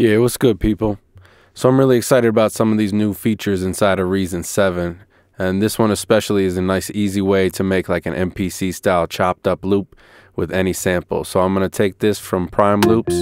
Yeah, what's good, people? So I'm really excited about some of these new features inside of Reason 7, and this one especially is a nice easy way to make like an MPC style chopped up loop with any sample. So I'm going to take this from Prime Loops,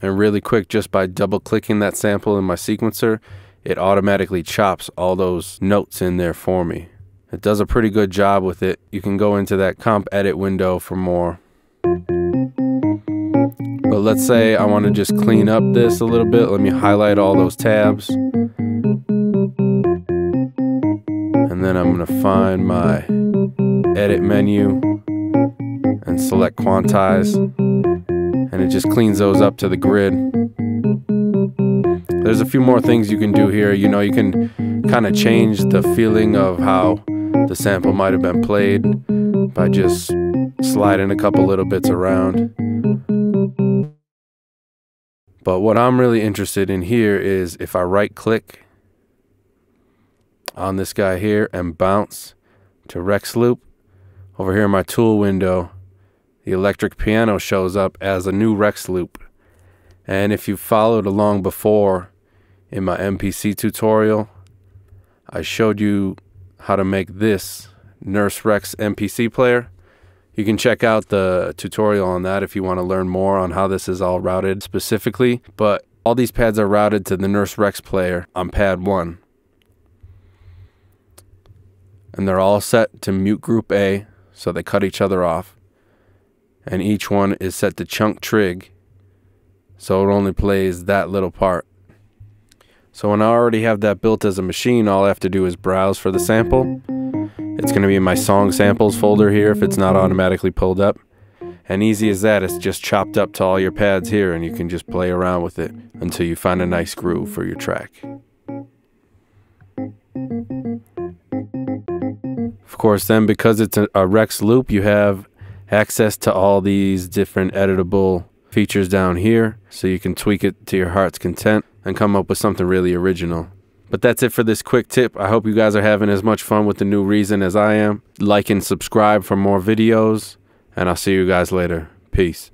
and really quick, just by double clicking that sample in my sequencer, it automatically chops all those notes in there for me. It does a pretty good job with it. You can go into that comp edit window for more. But let's say I want to just clean up this a little bit. Let me highlight all those tabs. And then I'm going to find my edit menu and select quantize. And it just cleans those up to the grid. There's a few more things you can do here. You know, you can kind of change the feeling of how the sample might have been played by just sliding a couple little bits around. But what I'm really interested in here is if I right click on this guy here and bounce to Rex Loop, over here in my tool window, the electric piano shows up as a new Rex Loop. And if you followed along before in my MPC tutorial, I showed you how to make this Nurse Rex MPC player. You can check out the tutorial on that if you want to learn more on how this is all routed specifically, but all these pads are routed to the Nurse Rex player on pad 1. And they're all set to mute group A, so they cut each other off. And each one is set to chunk trig, so it only plays that little part. So when I already have that built as a machine, all I have to do is browse for the sample. It's going to be in my song samples folder here if it's not automatically pulled up. And easy as that, it's just chopped up to all your pads here, and you can just play around with it until you find a nice groove for your track. Of course, then, because it's a Rex Loop, you have access to all these different editable features down here, so you can tweak it to your heart's content and come up with something really original. But that's it for this quick tip. I hope you guys are having as much fun with the new Reason as I am. Like and subscribe for more videos, and I'll see you guys later. Peace.